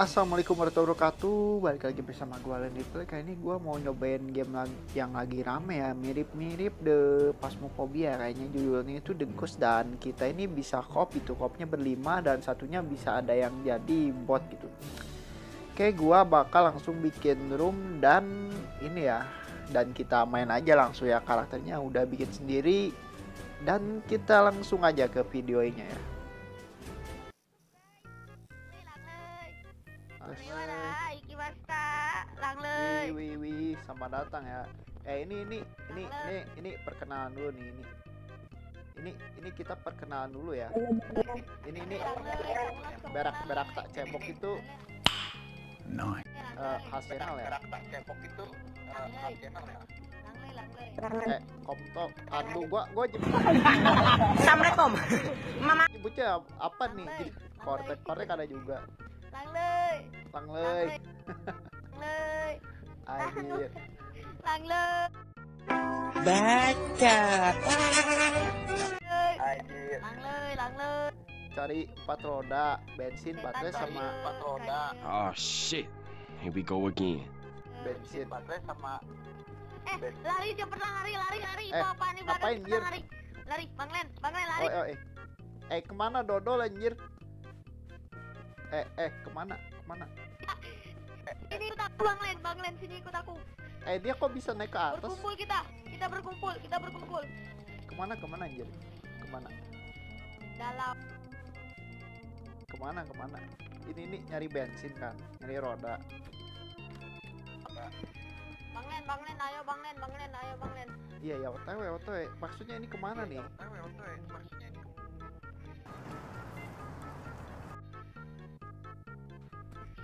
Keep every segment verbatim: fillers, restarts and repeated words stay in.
Assalamualaikum warahmatullahi wabarakatuh. Balik lagi bersama gue LLENN RePlay. Kali ini gue mau nyobain game yang lagi rame ya, mirip-mirip The Phasmophobia kayaknya judulnya itu, The Ghost, dan kita ini bisa co-op itu, co-opnya berlima dan satunya bisa ada yang jadi bot gitu. Oke, gue bakal langsung bikin room dan ini ya, dan kita main aja langsung ya, karakternya udah bikin sendiri dan kita langsung aja ke videonya ya. Wih, wih, wih, selamat datang ya. Eh ini ini ini ini ini perkenalan dulu nih, ini ini ini kita perkenalan dulu ya. Ini ini berak berak tak cebok itu. Nice. Uh, hasilnya ya. Berak tak cebok itu. Uh, hasilnya ya. Eh, komtok, aduh, gua gua jemput. Assalamualaikum. Mama. Nyebutnya apa nih? Kortek kortek ada juga. Langley. Langley. Langley. Langley. Baca. Langley. Langley. Cari empat roda, bensin, baterai sama empat roda. Oh shit. Here we go again. Bensin, baterai sama. Eh, lari, dia pernah lari, lari, lari. Eh, apa nih baterai? Lari, lari, Bang Len, Bang Len lari. Oh, eh, eh, kemana dodol anjir? Eh, eh, kemana? Kemana? Ini ikut aku, Bang Len, Bang Len, sini ikut aku. Eh, dia kok bisa naik ke atas? Berkumpul kita, kita berkumpul, kita berkumpul. Kemana, kemana, anjir? Kemana? Dalam. Kemana, kemana? Ini, ini nyari bensin kan? Nyari roda. Bang Len, Bang Len, ayo Bang Len, Bang Len, ayo Bang Len. Iya, ya, otw, otw. Maksudnya ini kemana nih? Otw, otw, maksudnya ini.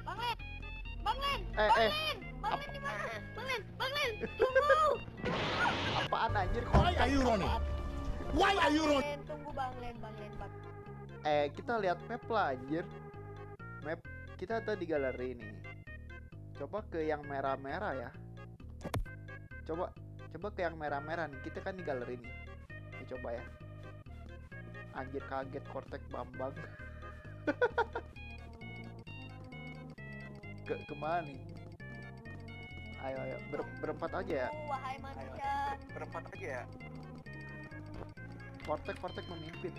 Bang Len, Bang Len, eh, Bang eh. Len, Bang Len di mana? Bang Len, Bang Len, tunggu. Apaan anjir? Why are you running? Why are you running? Tunggu Bang Len, Bang Len, Bang. Eh, kita lihat map lah anjir. Map kita ada di galeri nih. Coba ke yang merah-merah ya. Coba, coba ke yang merah-merah nih. Kita kan di galeri nih. Nih coba ya. Anjir kaget kortek Bambang. Ke kemana nih? Ayo ayo ber berempat aja ya. Wahai manusia. Berempat aja ya. Kortek kortek memimpin.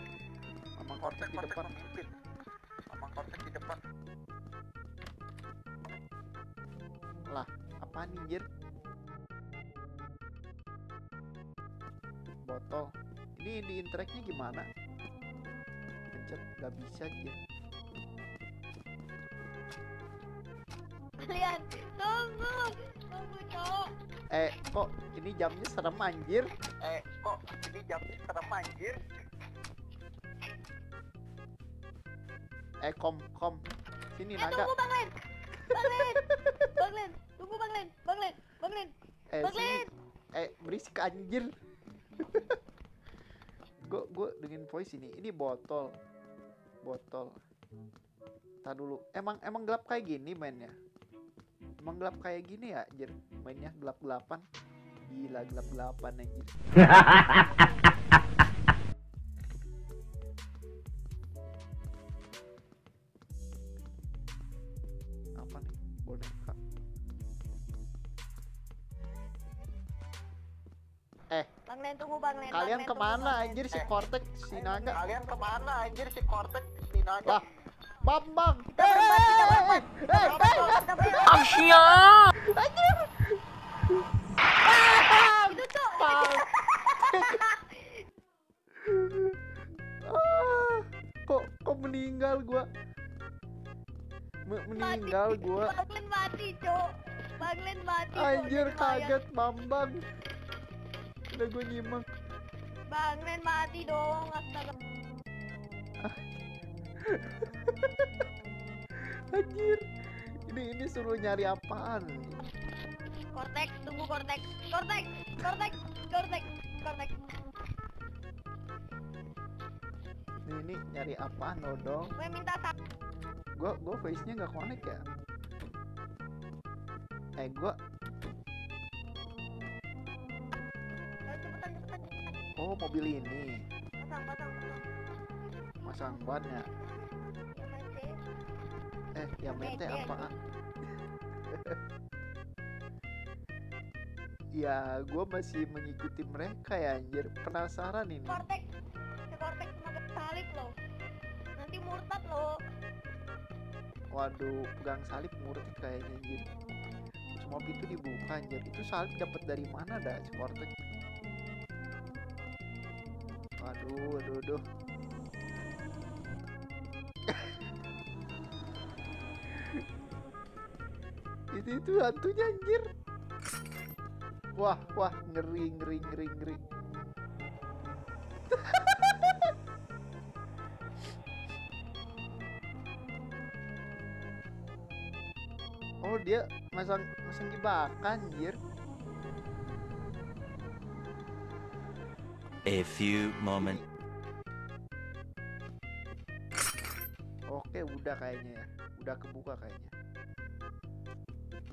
Memang kortek, kortek di depan memimpin. Memang kortek di depan. Lah, apaan anjir? Botol. Ini di interact-nya gimana? Pencet nggak bisa anjir. Kalian tunggu, tunggu cowok. Eh kok ini jamnya serem anjir? Eh kok ini jamnya serem anjir? Eh kom kom sini eh, naga. Tunggu Bang Len, Bang Len, Bang Len, tunggu Bang Len, Bang Len, Bang Len, eh, Bang Len. Eh berisik anjir. Gue gue dengan voice ini, ini botol, botol. Tar dulu, emang emang gelap kayak gini mainnya? Emang gelap kayak gini ya anjir mainnya, gelap-gelapan. Gila gelap-gelapan anjir. Apa nih? Boneka. Eh Bang Len tunggu Bang Len. Kalian Bang Len, kemana tunggu, anjir si kortek si naga? Kalian kemana anjir si kortek si naga? Lah Bambang. Eh, eh, eh, eh. Asia. Anjir. Ah, itu tuh. Ah, kok kok meninggal gua? Meninggal gua. Bang Len mati, Cok. Bang Len mati. Anjir kaget Bambang. Udah gua nyimak. Bang Len mati dong, astaga. Anjir. Ini ini suruh nyari apaan? Kortek, tunggu kortek. Kortek, kortek, kortek, kortek. Ini ini nyari apaan, dodol? Gue minta satu. Gua gua voice-nya enggak connect ya. Eh, gua cepetan, cepetan. Oh, mobil ini. Pasang, pasang, pasang. Masang bannya. Eh, Eh, yang mete apaan? Ya, gue masih mengikuti mereka ya, anjir. Penasaran ini. Kortek, kortek kena salib loh. Nanti murtad loh. Waduh, pegang salib murtad kayaknya, anjir. Semua pintu dibuka, anjir. Itu salib dapat dari mana dah, si kortek? Waduh, aduh, aduh. Itu itu hantunya, anjir. Wah, wah, ngeri, ngeri, ngeri, ngeri. Oh, dia masang masang jebakan, anjir. A few moment. Oke, udah kayaknya ya. Udah kebuka kayaknya.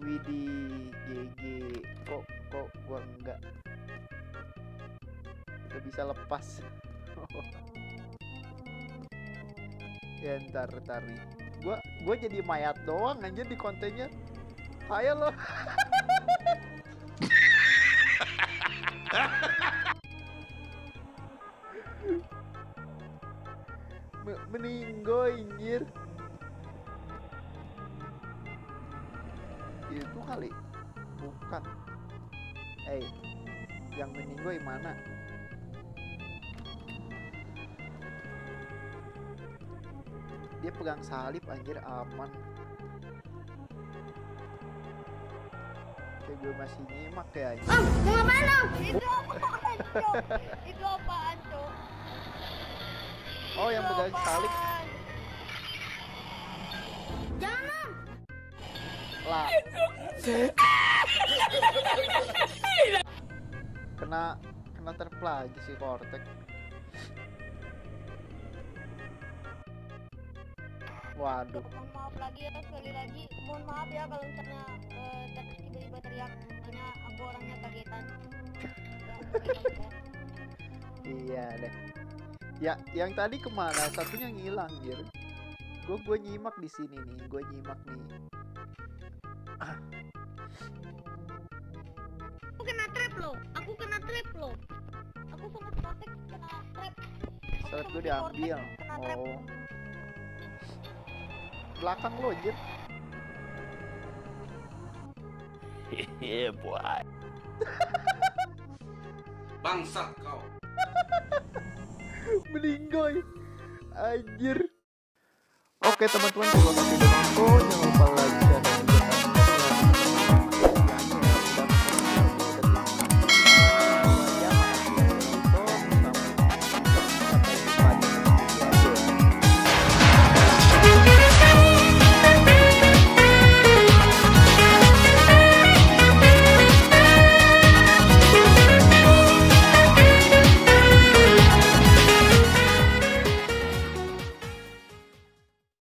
Widih, G G. Kok kok gua enggak enggak bisa lepas. Ya ntar tari. Gua gua jadi mayat doang anjir di kontennya. Ayo lo. Meninggo anjir. Itu kali. Bukan. Eh, hey, yang meninggoy mana? Dia pegang salib anjir, aman. Kayak gue masih nyimak ya. Om, mau ngapain om? Itu apaan, Cok? Itu apaan, Cok? Oh, yang pegang salib. Jangan. Lah. Kena kena terpelagi si kortek. Waduh. Mohon maaf lagi ya, sekali lagi. Mohon maaf ya kalau misalnya uh, tiba-tiba teriak karena aku orangnya kagetan. Iya deh. Ya, yang tadi kemana? Satunya ngilang, anjir. Gue gue nyimak di sini nih, gue nyimak nih. Ah. Aku kena trap loh, aku kena trap loh. Aku sama kortek kena trap. Trap gue diambil. Oh. Belakang lo, anjir. Hehe, boy. Bangsat kau. Meninggoy. Anjir. Oke, teman-teman, kalau masih nonton, jangan lupa